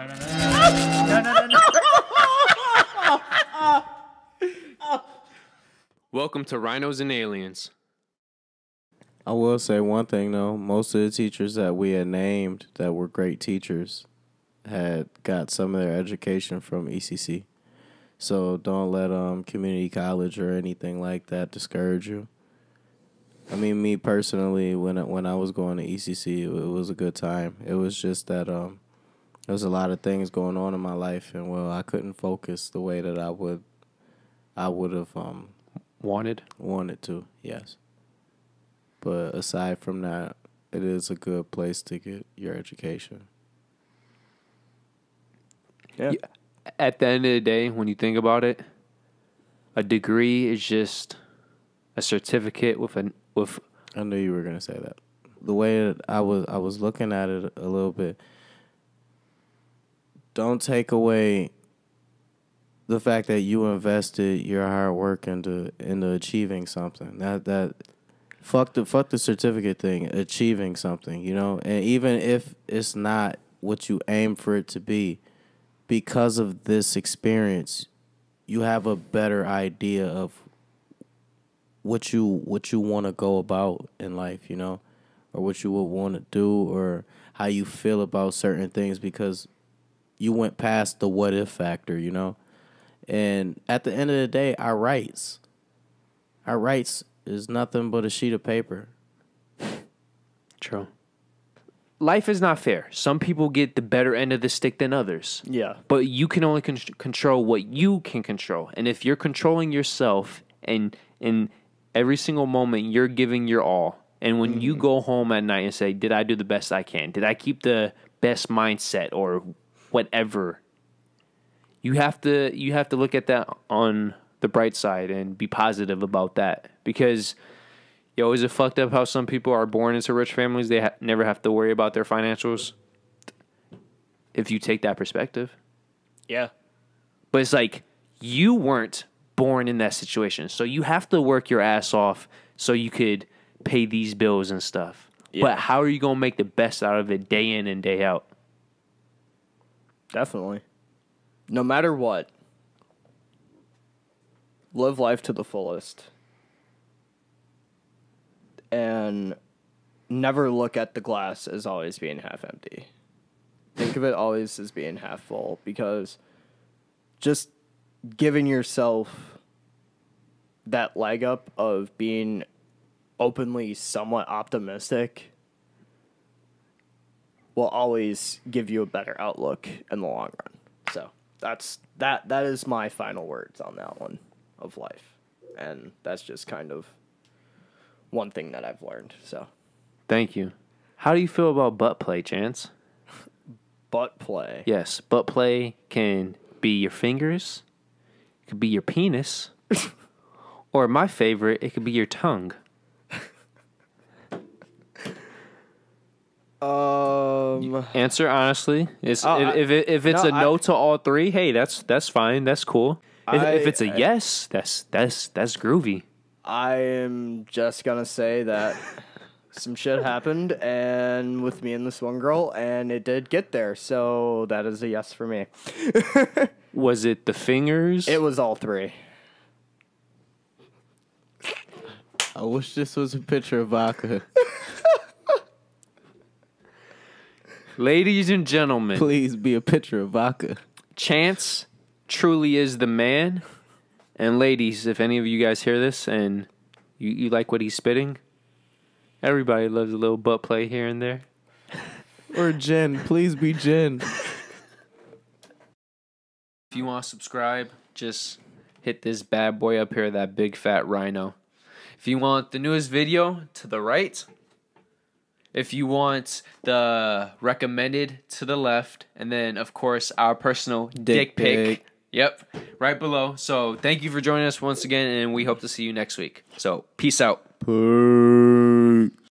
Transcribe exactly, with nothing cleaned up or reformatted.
No, no, no, no, no, no, no, no. Welcome to Rhinos and Aliens. I will say one thing, though. Most of the teachers that we had named that were great teachers had got some of their education from E C C. So don't let um, community college or anything like that discourage you. I mean, me personally, when I, when I was going to E C C, it was a good time. It was just that... um. There was a lot of things going on in my life, and well, I couldn't focus the way that I would, I would have um, wanted, wanted to. Yes, but aside from that, it is a good place to get your education. Yeah. At the end of the day, when you think about it, a degree is just a certificate with an with. I knew you were gonna say that. The way that I was, I was looking at it a little bit. Don't take away the fact that you invested your hard work into into achieving something. That that fuck the fuck the certificate thing. Achieving something, you know, and even if it's not what you aim for it to be, because of this experience, you have a better idea of what you what you want to go about in life, you know, or what you would want to do, or how you feel about certain things because you went past the what if factor, you know? And at the end of the day, our rights, our rights is nothing but a sheet of paper. True. Life is not fair. Some people get the better end of the stick than others. Yeah. But you can only con- control what you can control. And if you're controlling yourself and in every single moment you're giving your all, and when mm. you go home at night and say, did I do the best I can? Did I keep the best mindset or whatever? You have to you have to look at that on the bright side and be positive about that, because yo, is it fucked up how some people are born into rich families? They ha never have to worry about their financials. If you take that perspective, yeah, but it's like you weren't born in that situation, so you have to work your ass off so you could pay these bills and stuff. Yeah. But how are you gonna make the best out of it day in and day out? Definitely. No matter what, live life to the fullest. And never look at the glass as always being half empty. Think of it always as being half full, because just giving yourself that leg up of being openly somewhat optimistic will always give you a better outlook in the long run. So that's that that is my final words on that one of life. And that's just kind of one thing that I've learned. So thank you. How do you feel about butt play, Chance? Butt play. Yes, butt play can be your fingers, it could be your penis, or my favorite, it could be your tongue. Um, answer honestly. It's oh, if, I, if if it's no, a no I, to all three, hey, that's that's fine. That's cool. If, I, if it's a I, yes, that's that's that's groovy. I am just gonna say that some shit happened, and with me and this one girl, and it did get there. So that is a yes for me. Was it the fingers? It was all three. I wish this was a picture of vodka. Ladies and gentlemen, please be a picture of vodka. Chance truly is the man. And ladies, if any of you guys hear this and you, you like what he's spitting, everybody loves a little butt play here and there. Or Jen, please be Jen. If you want to subscribe, just hit this bad boy up here, that big fat rhino. If you want the newest video, to the right. If you want the recommended, to the left. And then, of course, our personal dick, dick pic. Yep, right below. So thank you for joining us once again, and we hope to see you next week. So peace out. Peace.